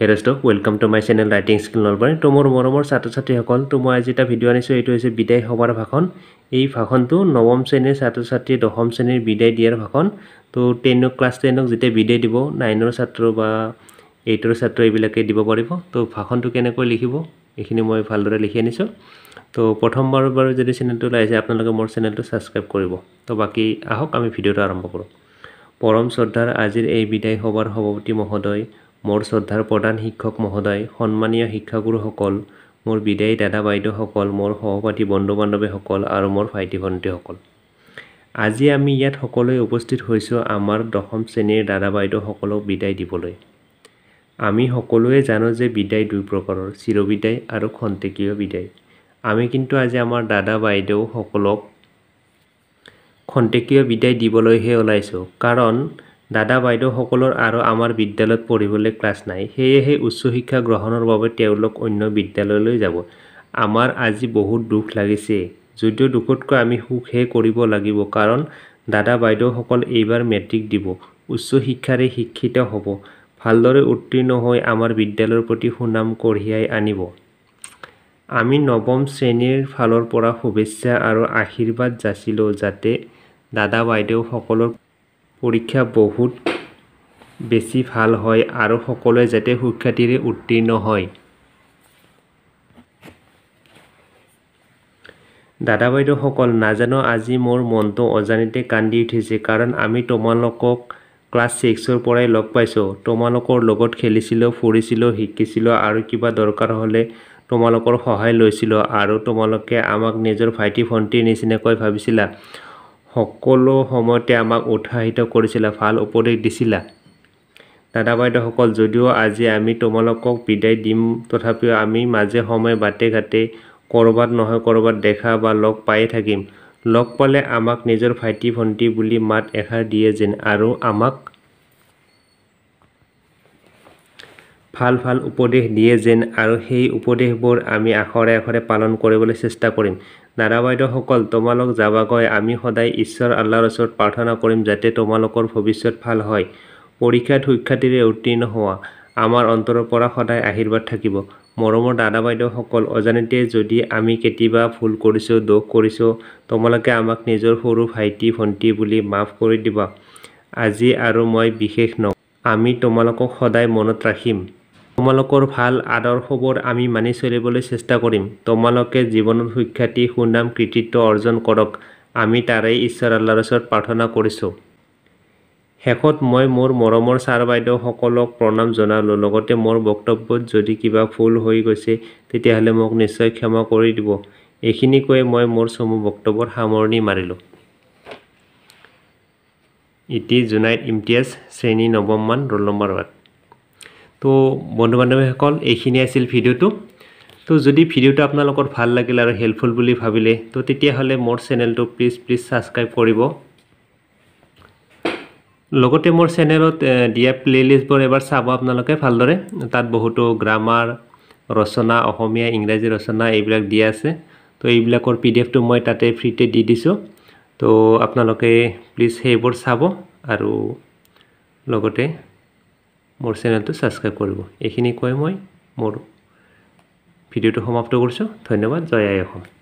Hello, welcome to my channel Writing Skill Nalbari. Tomorrow, tomorrow, I video on Bidai Hobar Hakon. If Hakontu, Novom Sene, Saturday, the Home Sene, Bidai Dear Hakon, to 10 class 10 of the Bidai Dibo, 9 or Satroba, 8 or Saturday Vilaka Dibo Boribo, to Fakon to Kanako Lihibo, Ekinimo Falder Liheniso, to Potom Barber, the Senate to Liza Apnagamo Senate to subscribe Koribo, to Baki Ahok, I'm a video to Arambo. Porom Sodar Azir A Bidai Hobar Hoboti Mohodoi. মোৰ শ্ৰদ্ধাৰ প্ৰধান শিক্ষক মহোদয় সন্মানীয় শিক্ষাগুৰুসকল মোৰ বিদায়ী দাদা বাইদেউসকল মোৰ সহপাঠী বন্ধু-বান্ধৱীসকল আৰু মোৰ ভাইটি-ভণ্টিসকল আজি আমি ইয়াত সকলোৱে উপস্থিত হৈছো আমাৰ দশম শ্ৰেণীৰ দাদা বাইদেউসকলক বিদায় দিবলৈ আমি সকলোৱে জানো যে বিদায় দুই প্ৰকাৰৰ চিৰবিদায় আৰু খন্তেকীয় বিদায় আমি কিন্তু আজি আমাৰ দাদা বাইদেউসকলক খন্তেকীয় বিদায় দিবলৈহে ওলাইছো কাৰণ দাদা বাইদেউসকলৰ আৰু আমাৰ বিদ্যালয়ত পঢ়িবলৈ ক্লাছ নাই হেহে উচ্চ শিক্ষা গ্ৰহণৰ বাবে তেওঁলোক অন্য বিদ্যালয়লৈ যাব আমাৰ আজি বহুত দুখ লাগিছে যদিও দুখতকৈ আমি সুখে কৰিব লাগিব কাৰণ দাদা বাইদেউসকল এইবাৰ মেট্ৰিক দিব উচ্চ শিক্ষাৰে শিক্ষিত হ'ব ভালদৰে উত্তীৰ্ণ হৈ আমাৰ বিদ্যালয়ৰ প্ৰতি সুনাম কঢ়িয়াই আনিব আমি নৱম শ্ৰেণীৰ ফালৰ পৰা শুভেচ্ছা আৰু আশীৰ্বাদ যাচিলো যাতে দাদা বাইদেউসকলৰ পৰীক্ষা বহুত বেছি ভাল হয় আৰু সকলোৱে যাতে শিক্ষাটিৰে উত্তীৰ্ণ হয় দাদা বাইদেউসকল নাজানো আজি মোৰ মনটো অজানিতে কান্দি উঠিছে কাৰণ আমি তোমালোকক ক্লাছ 6 ৰ পৰাই লগ পাইছো তোমালোকৰ লগত খেলিছিলো ফুৰিছিলো শিকিছিলো আৰু কিবা দৰকাৰ হলে তোমালোকৰ সহায় লৈছিলো আৰু তোমালোকে আমাক নিজৰ ভাইটি ভণ্টি নিচিনাকৈ ভাবিছিলা সকলো সময়তে আমাক উৎসাহিত কৰিছিলা ভাল উপদেশ দিছিলা দাদা বাইদেউসকল যদিও আজি আমি তোমালোকক বিদায় দিম তথাপিও আমি মাজে সময়ে বাটে ঘাটে কৰবাত নহয় কৰবাত দেখা বা লগ পাই থাকিম লগ পালে আমাক নিজৰ ভাইটি ভণ্টি বুলি মাত এখা দিয়ে যেন আৰু আমাক ভাল ভাল উপদেশ দিয়ে যেন আৰু সেই উপদেশবোৰ আমি আখৰে আখৰে পালন কৰিবলৈ চেষ্টা কৰিম দাদা বাইদেউসকল তোমালোক যাবাকৈ আমি সদায় ঈশ্বৰ আল্লাহৰ ওচৰত প্ৰাৰ্থনা কৰিম যাতে তোমালোকৰ ভৱিষ্যত ভাল হয় পৰীক্ষাত শিক্ষাটিৰে উত্তীৰ্ণ হোৱা আমাৰ অন্তৰৰ পৰা সদায় আশীৰ্বাদ থাকিব মৰমৰ দাদা বাইদেউসকল অজানিতে যদি আমি কেতিয়াবা ভুল কৰিছো দোষ কৰিছো তোমালোকে আমাক নিজৰ সৰু ভাইটি ভণ্টি বুলি মাফ কৰি দিবা আজি আৰু মই বিশেষ ন আমি তোমালোকক সদায় মনত ৰাখিম তোমালোকৰ ভাল আদৰ্শবোৰ আমি মানি চলিবলৈ চেষ্টা কৰিম তোমালোকে জীৱনৰ শিক্ষাটি সুনাম কৃতিত্ব অৰ্জন কৰক আমি তাৰে ঈশ্বৰ আল্লাহৰ ওচৰত প্ৰাৰ্থনা কৰিছো হেকত মই মোৰ মৰমৰ ছাৰ বাইদেউসকলক প্ৰণাম জনালো লগতে মোৰ বক্তব্যত যদি কিবা ভুল হৈ গৈছে তেতিয়া হলে মোক নিশ্চয় ক্ষমা কৰি দিব এখিনি কৈ মই মোৰ সম বক্তব্যৰ সামৰণি মাৰিলো ইতি জুনাইদ ইমতিয়াজ শ্ৰেণী নৱম মান ৰোল নম্বৰ 1 তো বন্ধু-বান্ধৱীসকল এইখিনি আছিল ভিডিওটো তো যদি ভিডিওটো আপোনালোকৰ ভাল লাগিল আৰু হেল্পফুল বুলি ভাবিলে তো তেতিয়া হলে মোৰ চেনেলটো প্লিজ সাবস্ক্ৰাইব কৰিব লগতে মোৰ চেনেলত দিয়া প্লেলিষ্টবোৰ এবাৰ চাব আপোনালোকে ভালদৰে তাত বহুতো গ্ৰামাৰ ৰচনা অসমীয়া ইংৰাজী ৰচনা এইবিলাক দিয়া আছে তো এইবিলাকৰ পিডিএফটো মই তাতে ফ্ৰীতে দি দিছো তো আপোনালোকে প্লিজ হেইবোৰ চাব আৰু লগতে মোৰ চেনেলটো সাবস্ক্ৰাইব কৰিব এখিনি কৈ মই মোৰ ভিডিওটো সমাপ্ত কৰিছো ধন্যবাদ জয় আই অসম